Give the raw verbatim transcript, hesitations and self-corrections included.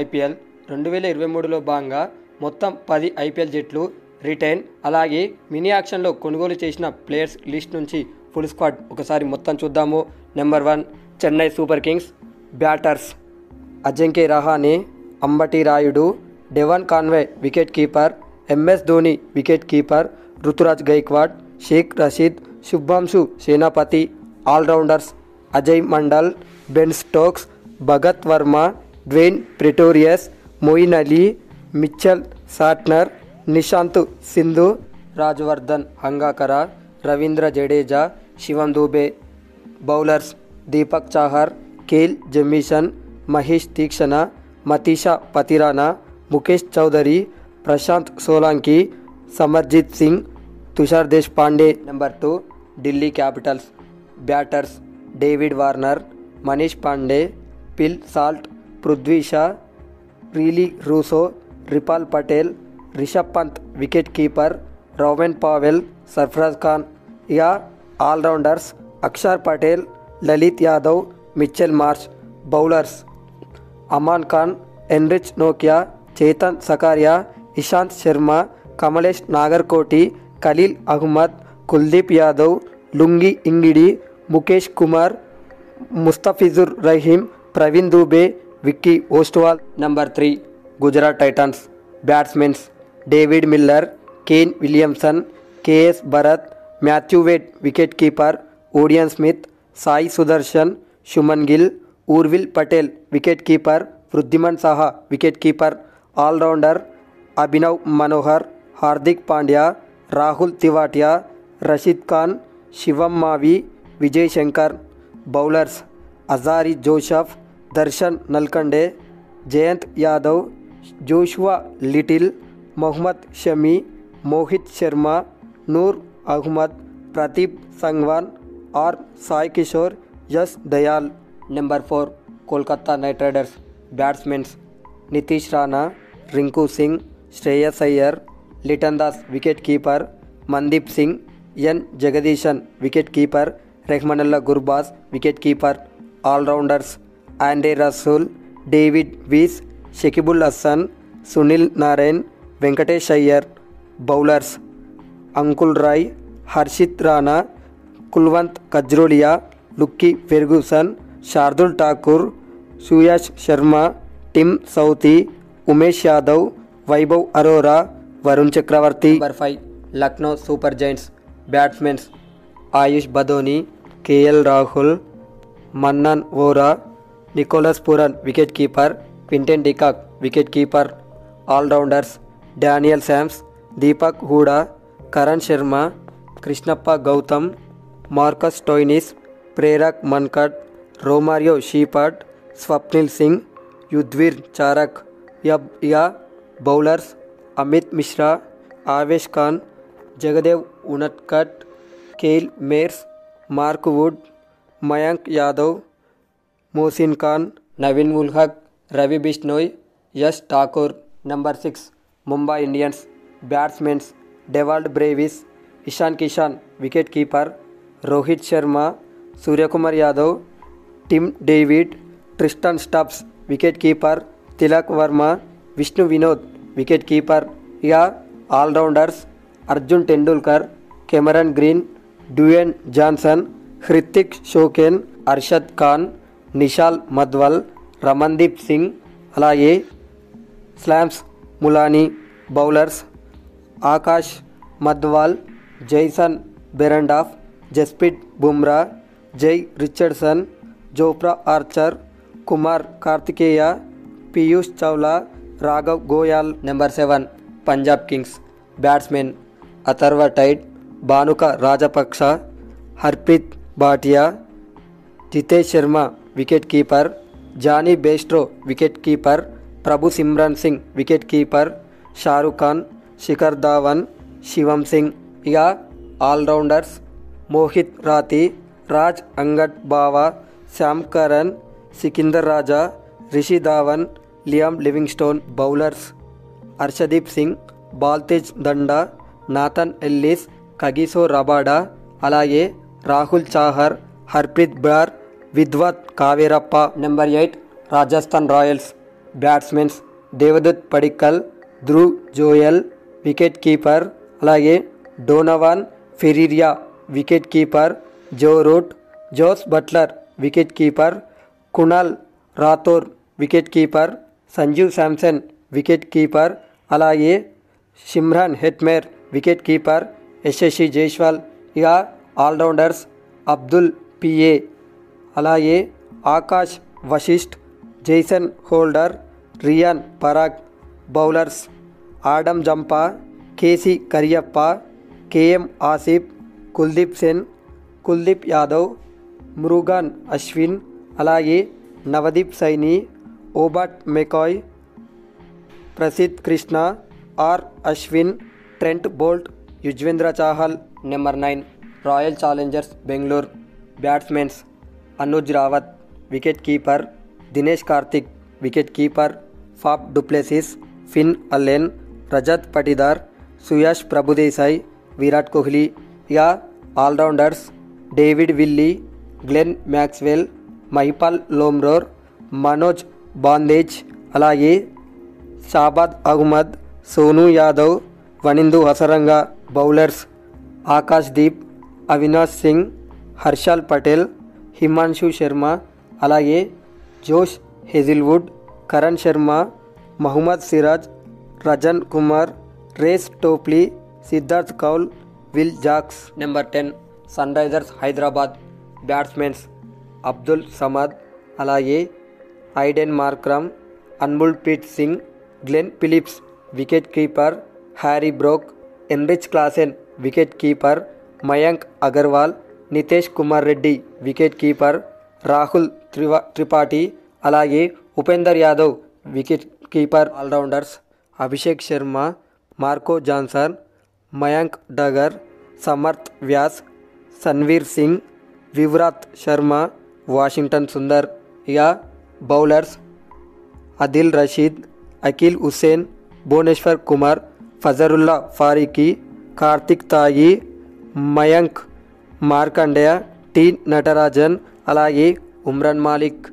IPL రెండు వేల ఇరవై మూడులో భాగంగా మొత్తం పది ఐపీఎల్ జట్లు రిటైన్ అలాగే మినీ యాక్షన్లో కొనుగోలు చేసిన ప్లేయర్స్ లిస్ట్ నుంచి ఫుల్ స్క్వాడ్ ఒకసారి మొత్తం చూద్దాము. Number one Chennai super Kings. Batters Ajinkya Rahane, Ambati Rayudu, Devon Conway wicket keeper, MS Dhoni wicket keeper, Ruturaj Gaikwad, Shaik Rasheed, Shubhanshu Senapati. All-rounders Ajay Mandal, Ben Stokes, Bhagath Varma, Dwaine Pretorius, Moeen Ali, Mitchell Santner, Nishant Sindhu, Rajvardhan Hangargekar, Ravindra Jadeja, Shivam Dube. Bowlers Deepak Chahar, Kyle Jamieson, Maheesh Theekshana, Matheesha Pathirana, Mukesh Choudhary, Prashant Solanki, Simarjeet Singh, Tushar Deshpande. Number two Delhi Capitals. Batters David Warner, Manish Pandey, Phil Salt, Prithvi Shaw, Rilee Rossouw, Ripal Patel, Rishabh Pant wicket keeper, robin Powell, Sarfaraz Khan. या allrounders Axar Patel, Lalit Yadav, Mitchell Marsh. Bowlers Aman Khan, Anrich नोकिया, Chetan Sakariya, Ishant Sharma, Kamlesh Nagarkoti, Khaleel Ahmed, Kuldeep Yadav, Lungi Ngidi, Mukesh Kumar, Mustafizur रहीम, Praveen Dubey, Vicky Ostwal. Number three Gujarat Titans. Batsmans David Miller, Kane Williamson, K S Bharat, Matthew Wade wicket keeper, Odean Smith, Sai Sudharsan, Shubman Gill, Urvil Patel wicket keeper, Wriddhiman Saha wicket keeper. Allrounder Abhinav Manohar, Hardik Pandya, Rahul Tewatia, Rashid Khan, Shivam Mavi, Vijay Shankar. Bowlers Alzarri Joseph, Darshan Nalkande, Jayant Yadav, Joshua Little, Mohammed Shami, Mohit Sharma, Noor Ahmad, Pradeep Sangwan और Sai Kishore, Yash Dayal. Number four Kolkata night Riders. Batsmans Nitish Rana, Rinku Singh, Shreyas Iyer, Litton दास wicket keeper, Mandeep Singh, N Jagadeesan wicket keeper, Rahmanullah Gurbaz wicket keeper. Allrounders Andre Russell, David Wiese, Shakibul Hasan, Sunil Narayan, Venkatesh Iyer. Bowlers Ankul Roy, Harshit Rana, Kulwant Khejroliya, Lockie Ferguson, Shardul Thakur, Suyash Sharma, Tim Southee, Umesh Yadav, Vaibhav Arora, Varun Chakravarthy. Number five Lucknow super giants. Batsmans Ayush Badoni, K L Rahul, Manan Vohra, Nicholas Pooran wicket keeper, Quinton de Kock wicket keeper. Allrounders Daniel Sams, Deepak Hooda, Karan Sharma, Krishnappa Gowtham, Marcus Stoinis, Prerak Mankad, Romario Shepherd, Swapnil Singh, Yudhvir Charak. या bowlers Amit Mishra, Avesh Khan, Jaydev Unadkat, Kyle Mayers, Mark Wood, Mayank Yadav, Mohsin Khan, Naveen ul Haq, Ravi Bishnoi, Yash Thakur. Number six Mumbai Indians. Batsmans Dewald Brevis, Ishan Kishan wicket keeper, Rohit Sharma, Suryakumar Yadav, Tim David, Tristan Stubbs wicket keeper, Tilak Varma, Vishnu Vinod wicket keeper. या allrounders Arjun Tendulkar, Cameron Green, Duan Jansen, Hrithik Shokeen, Arshad Khan, Nishal Madhwal, Ramandeep Singh अलागे Shams Mulani. Bowlers Akash Madhwal, Jason Behrendorff, Jasprit Bumrah, Jhye Richardson, Jofra Archer, Kumar Kartikeya, Piyush Chawla, Raghav Goyal. Number seven Punjab Kings. Batsman Atharva Taide, Bhanuka Rajapaksa, Harpreet Bhatia, Jitesh Sharma wicket keeper, Jonny Bairstow wicket keeper, प्रभु सिमरन Singh wicket keeper, Shahrukh Khan, Shikhar Dhawan, Shivam Singh. या allrounders Mohit Rathee, Raj Angad Bawa, Sam Curran, Sikandar Raza, Rishi Dhawan, Liam Livingstone. Bowlers Arshdeep Singh, Baltej Dhanda, Nathan Ellis, Kagiso Rabada अलागे Rahul Chahar, Harpreet Brar, Vidwath Kaverappa. Number eight Rajasthan Royals. Batsmen Devdutt Padikkal, Dhruv Jurel wicket keeper, అలాగే Donovan Ferreira wicket keeper, Joe Root, Jos Buttler wicket keeper, Kunal Rathore wicket keeper, Sanjeev Samson wicket keeper, అలాగే Shimron Hetmyer wicket keeper, Yashasvi Jaiswal. ఇక all-rounders Abdul PA, అలాగే Akash Vasishta, Jason Holder, Riyan Parag. Bowlers Adam Zampa, KC Cariappa, KM Asif, Kuldeep Sen, Kuldeep Yadav, Murugan Ashwin, అలాగే Navdeep Saini, Obed McCoy, Prasidh Krishna, R Ashwin, Trent Boult, Yuzvendra Chahal. Number nine Royal Challengers Bengaluru batsmens Anuj Rawat wicket keeper, Dinesh Karthik wicket keeper, Faf du Plessis, Finn Allen, Rajat Patidar, Suyash Prabhudessai, Virat Kohli. या allrounders David Willey, Glenn Maxwell, Mahipal Lomror, Manoj Bhandage, अलागे Shahbaz Ahmed, Sonu Yadav, Wanindu Hasaranga. Bowlers Akashdeep, Avinash Singh, Harshal Patel, Himanshu Sharma, अलागे Josh Hazlewood, Karan Sharma, Mohammed Siraj, Rajan Kumar, Reece Topley, Siddharth Kaul, Will Jacks. Number ten Sunrisers Hyderabad batsmens Abdul Samad, अलागे Aiden Markram, Anmolpreet Singh, Glenn Phillips wicket keeper, Harry Brook, Heinrich Klaasen wicket keeper, Mayank Agarwal, Nitish Kumar Reddy wicket keeper, Rahul Tripathi, అలాగే Upendra Yadav wicket keeper. All-rounders Abhishek Sharma, Marco Jansen, Mayank Dagar, Samarth Vyas, Sanvir Singh, Vivrant Sharma, Washington Sundar. ఇక bowlers Adil Rashid, Akeal Hosein, Bhuvneshwar Kumar, Fazalhaq Farooqi, Kartik Tyagi, Mayank Markandeya, tea Natarajan, అలాగే ఉమ్రాన్ మాలిక్.